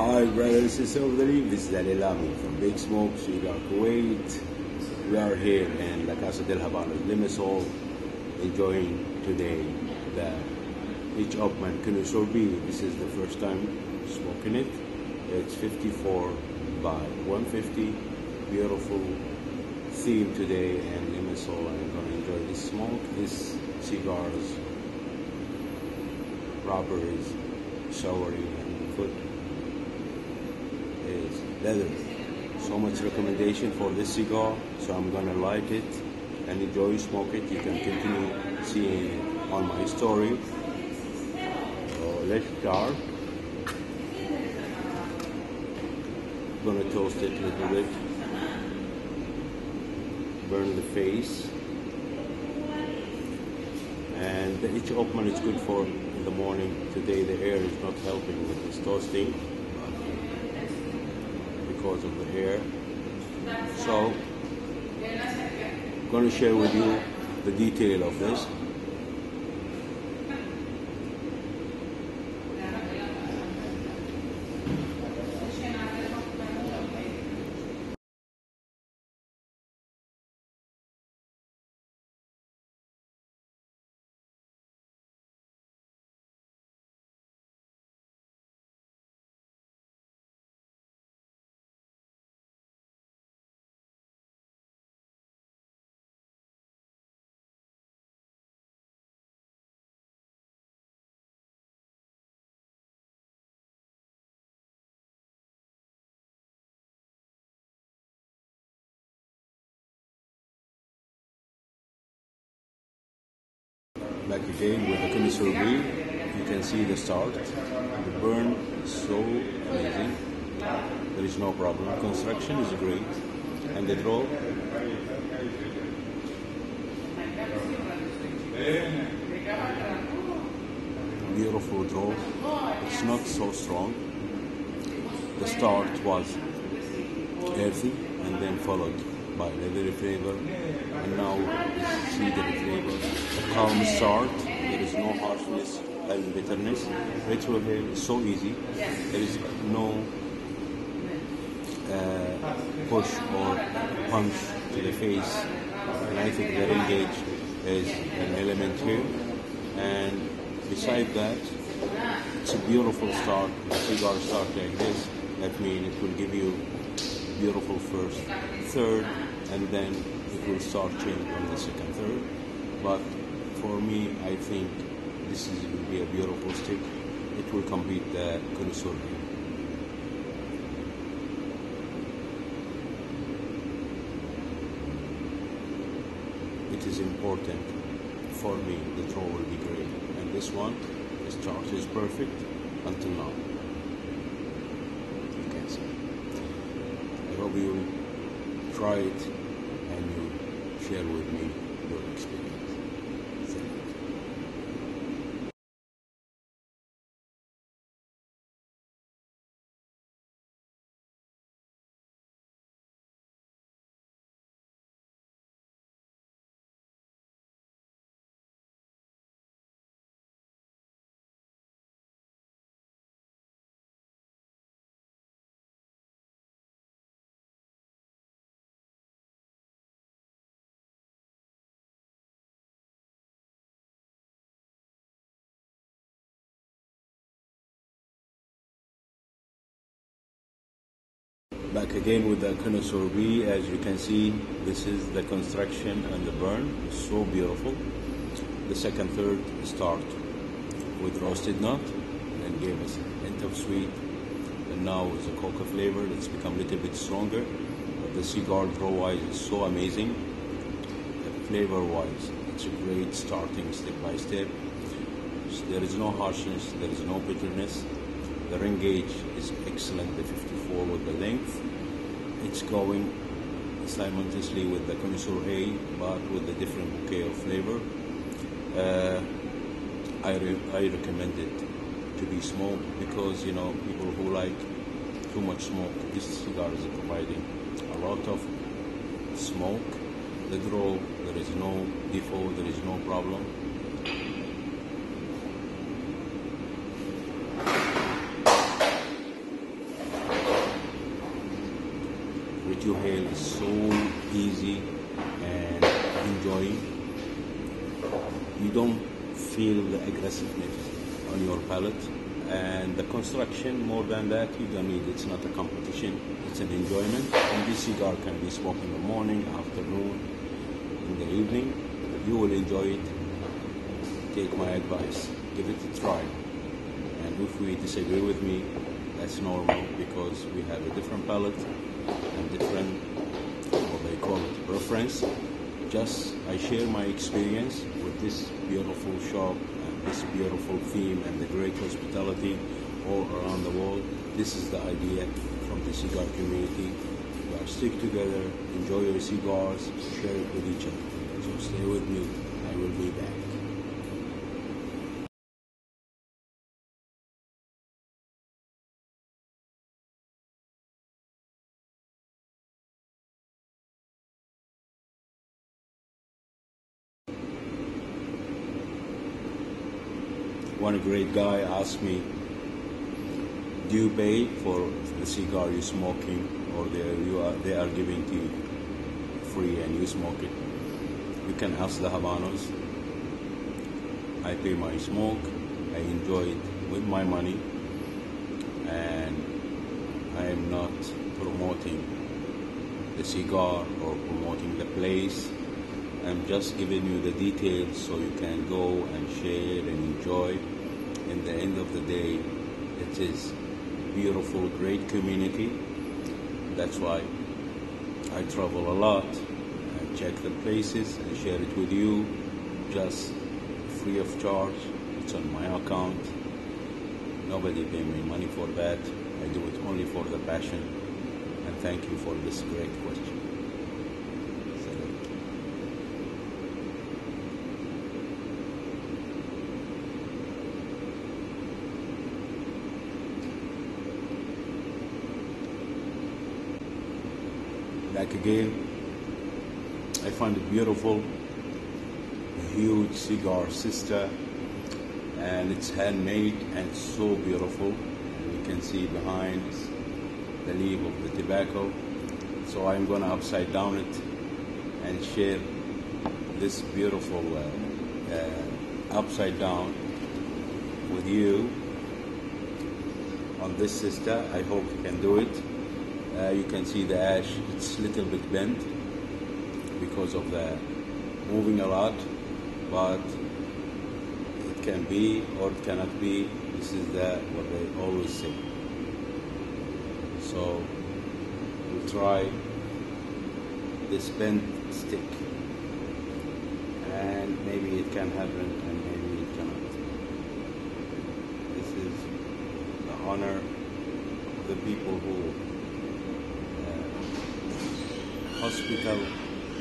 Hi brothers and sisters of the leaf, this is Alelami from Big Smoke Cigar Kuwait. We are here in La Casa del Habanos Limassol, enjoying today the Upmann Connoisseur B. This is the first time smoking it. It's 54 by 150. Beautiful theme today in Limassol, and I'm gonna enjoy this smoke. This cigars, rubber is showery and good. Is leather. So much recommendation for this cigar, so I'm gonna light it and enjoy smoke it. You can continue seeing it on my story. So let's start. Gonna toast it a little bit, burn the face, and the each open is good for in the morning. Today the air is not helping with this toasting, because of the hair. So I'm going to share with you the detail of this. Back again with the Connoisseur B, you can see the start, the burn is so amazing, there is no problem, construction is great, and the draw, beautiful draw, it's not so strong. The start was earthy and then followed by leathery flavor, and now it's cedar flavor. A calm start, there is no harshness and bitterness. Retrohale is so easy, there is no push or punch to the face, and I think the ring gauge is an element here. And beside that, it's a beautiful start. A cigar start like this, that means it will give you beautiful first third, and then it will start changing on the second third. But for me, I think this is will be a beautiful stick. It will complete the Connoisseur. It is important for me, the draw will be great, and this one, the start is perfect until now. You can see. I hope you will try it and you share with me your experience. Back again with the Connoisseur B. As you can see, this is the construction and the burn, it's so beautiful. The second third start with roasted nut and gave us a hint of sweet, and now with the coca flavor it's become a little bit stronger, but the cigar draw wise is so amazing. The flavor wise, it's a great starting step by step. So there is no harshness, there is no bitterness. The ring gauge is excellent, the 54 with the length. It's going simultaneously with the Connoisseur A, but with a different bouquet of flavor. I recommend it to be smoked, because you know, people who like too much smoke, this cigar is providing a lot of smoke. The draw, there is no default, there is no problem. inhale is so easy and enjoying. You don't feel the aggressiveness on your palate, and the construction, more than that, you don't need. It's not a competition, it's an enjoyment. And this cigar can be smoked in the morning, afternoon, in the evening. You will enjoy it. Take my advice, give it a try. And if we disagree with me, that's normal, because we have a different palate and different, what they call it, preference. Just I share my experience with this beautiful shop and this beautiful theme and the great hospitality all around the world. This is the idea from the cigar community. We are stick together, enjoy your cigars, share it with each other. So stay with me, I will be back. One great guy asked me, do you pay for the cigar you're smoking, or they are giving to you free and you smoke it? You can ask the Havanos. I pay my smoke, I enjoy it with my money, and I am not promoting the cigar or promoting the place. I'm just giving you the details so you can go and share and enjoy. In the end of the day, it is a beautiful, great community. That's why I travel a lot and check the places and share it with you, just free of charge. It's on my account. Nobody pay me money for that. I do it only for the passion. And thank you for this great question. Like again, I find it beautiful, a huge cigar sister, and it's handmade and so beautiful. And you can see behind the leaf of the tobacco. So I'm going to upside down it and share this beautiful upside down with you on this sister. I hope you can do it. You can see the ash, it's a little bit bent because of the moving a lot, but it can be or it cannot be. This is what they always say. So we'll try this bent stick, and maybe it can happen and maybe it cannot. This is the honor of the people who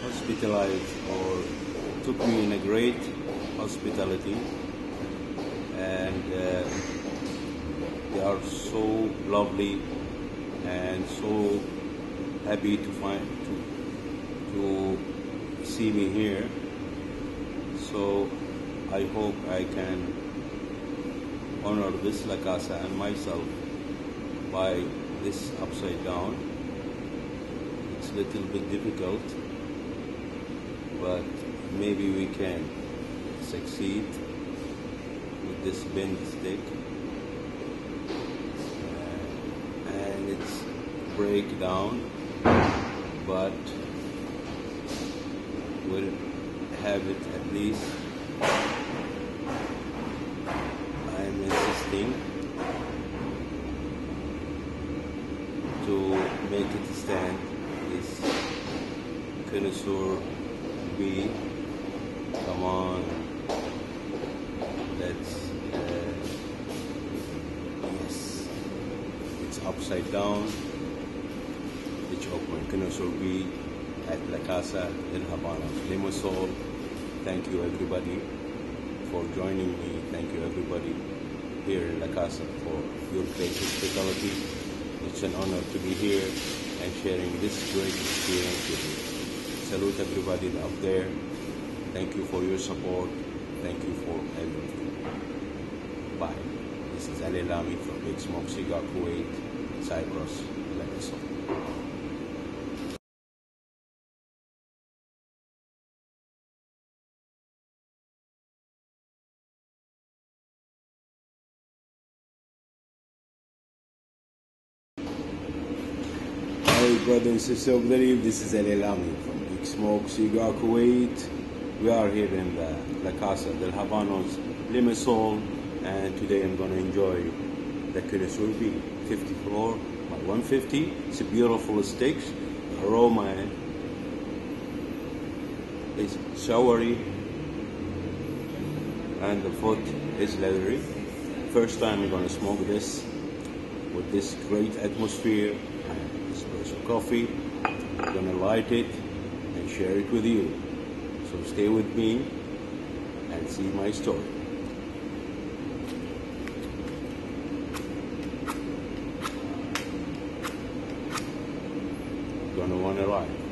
hospitalized or took me in a great hospitality, and they are so lovely and so happy to see me here. So I hope I can honor this La Casa and myself by this upside down. Little bit difficult, but maybe we can succeed with this bent stick, and it's break down, but we'll have it at least. I'm insisting to make it stand. Connoisseur B, come on, let's, yes, it's upside down, which opened Connoisseur B at La Casa del Habano Limassol. Thank you everybody for joining me, thank you everybody here in La Casa for your great hospitality. It's an honor to be here and sharing this great experience with you. Salute everybody up there. Thank you for your support. Thank you for everything. Bye. This is Alelami from Big Smoke Cigar Kuwait, Cyprus, Limassol. Hey brother and sister of the Reef, this is Alelami from Big Smoke Cigar Kuwait. We are here in the La Casa del Habanos Limassol, and today I'm going to enjoy the Keresurubi 50 floor by 150. It's a beautiful stick. The aroma is soury and the foot is leathery. First time I'm going to smoke this with this great atmosphere. Espresso coffee. I'm gonna light it and share it with you. So stay with me and see my story. Gonna wanna light.